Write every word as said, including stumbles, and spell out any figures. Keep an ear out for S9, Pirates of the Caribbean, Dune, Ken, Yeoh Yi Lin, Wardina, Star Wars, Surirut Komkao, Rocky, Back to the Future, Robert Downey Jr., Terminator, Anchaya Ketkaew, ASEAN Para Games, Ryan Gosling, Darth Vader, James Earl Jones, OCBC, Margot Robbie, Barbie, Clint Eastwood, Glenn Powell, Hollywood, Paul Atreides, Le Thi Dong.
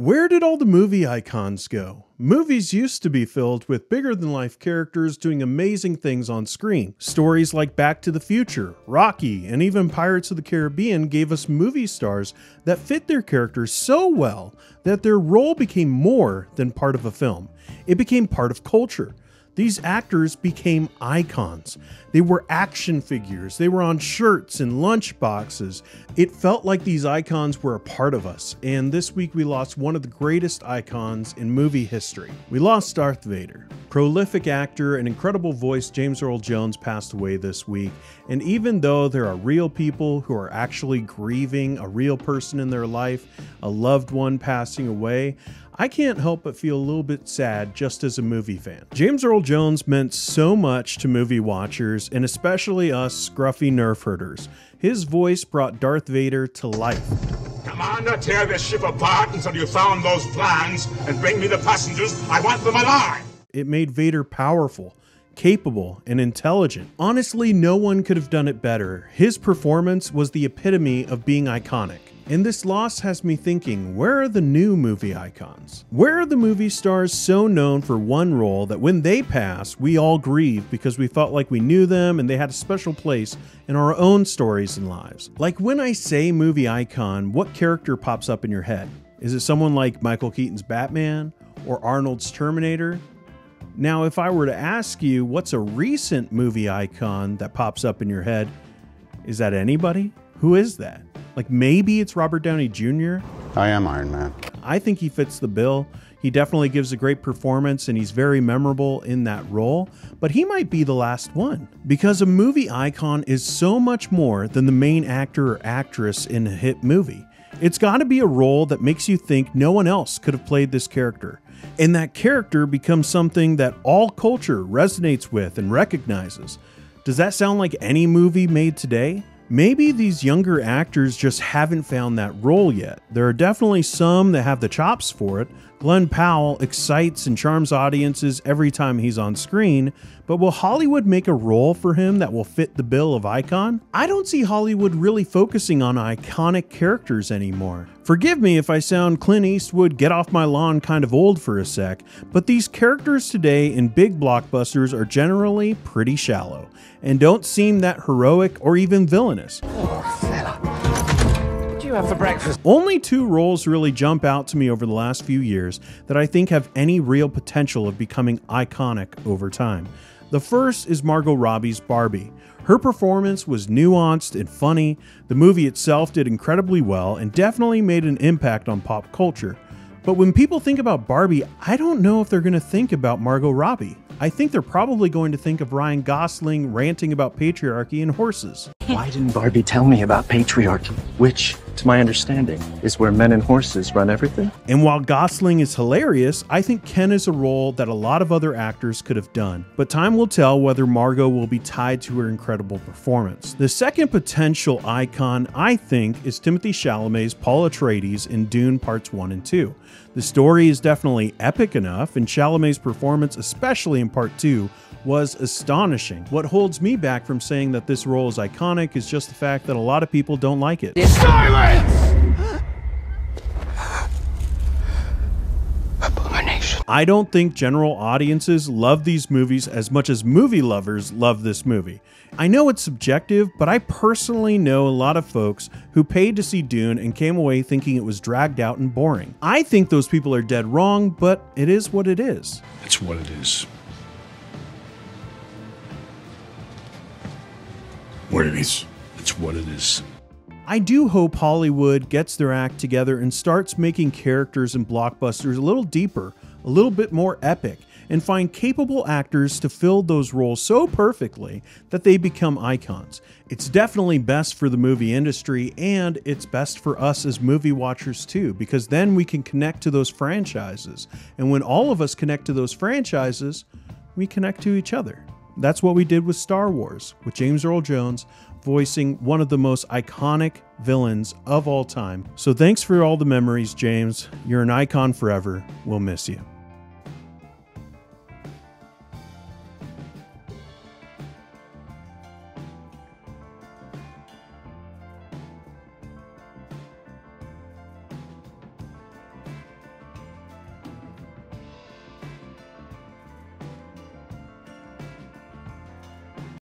Where did all the movie icons go? Movies used to be filled with bigger-than-life characters doing amazing things on screen. Stories like Back to the Future, Rocky, and even Pirates of the Caribbean gave us movie stars that fit their characters so well that their role became more than part of a film. It became part of culture. These actors became icons. They were action figures. They were on shirts and lunch boxes. It felt like these icons were a part of us. And this week we lost one of the greatest icons in movie history. We lost Darth Vader. Prolific actor and incredible voice James Earl Jones passed away this week. And even though there are real people who are actually grieving a real person in their life, a loved one passing away, I can't help but feel a little bit sad just as a movie fan. James Earl Jones meant so much to movie watchers, and especially us scruffy nerf herders. His voice brought Darth Vader to life. Commander, tear this ship apart until you found those plans and bring me the passengers. I want them alive. It made Vader powerful, capable, and intelligent. Honestly, no one could have done it better. His performance was the epitome of being iconic. And this loss has me thinking, where are the new movie icons? Where are the movie stars so known for one role that when they pass, we all grieve because we felt like we knew them and they had a special place in our own stories and lives? Like when I say movie icon, what character pops up in your head? Is it someone like Michael Keaton's Batman or Arnold's Terminator? Now, if I were to ask you what's a recent movie icon that pops up in your head, is that anybody? Who is that? Like maybe it's Robert Downey Junior I am Iron Man. I think he fits the bill. He definitely gives a great performance and he's very memorable in that role, but he might be the last one. Because a movie icon is so much more than the main actor or actress in a hit movie. It's gotta be a role that makes you think no one else could have played this character. And that character becomes something that all culture resonates with and recognizes. Does that sound like any movie made today? Maybe these younger actors just haven't found that role yet. There are definitely some that have the chops for it. Glenn Powell excites and charms audiences every time he's on screen, but will Hollywood make a role for him that will fit the bill of icon? I don't see Hollywood really focusing on iconic characters anymore. Forgive me if I sound Clint Eastwood get off my lawn kind of old for a sec, but these characters today in big blockbusters are generally pretty shallow and don't seem that heroic or even villainous. What do you have for breakfast? Only two roles really jump out to me over the last few years that I think have any real potential of becoming iconic over time. The first is Margot Robbie's Barbie. Her performance was nuanced and funny. The movie itself did incredibly well and definitely made an impact on pop culture. But when people think about Barbie, I don't know if they're going to think about Margot Robbie. I think they're probably going to think of Ryan Gosling ranting about patriarchy and horses. Why didn't Barbie tell me about patriarchy, which, to my understanding, is where men and horses run everything? And while Gosling is hilarious, I think Ken is a role that a lot of other actors could have done. But time will tell whether Margot will be tied to her incredible performance. The second potential icon, I think, is Timothée Chalamet's Paul Atreides in Dune Parts one and two. The story is definitely epic enough, and Chalamet's performance, especially in Part two, was astonishing. What holds me back from saying that this role is iconic is just the fact that a lot of people don't like it. Silence! Abomination. I don't think general audiences love these movies as much as movie lovers love this movie. I know it's subjective, but I personally know a lot of folks who paid to see Dune and came away thinking it was dragged out and boring. I think those people are dead wrong, but it is what it is. It's what it is. What it is. It's what it is. I do hope Hollywood gets their act together and starts making characters and blockbusters a little deeper, a little bit more epic, and find capable actors to fill those roles so perfectly that they become icons. It's definitely best for the movie industry, and it's best for us as movie watchers too, because then we can connect to those franchises. And when all of us connect to those franchises, we connect to each other. That's what we did with Star Wars, with James Earl Jones voicing one of the most iconic villains of all time. So thanks for all the memories, James. You're an icon forever. We'll miss you.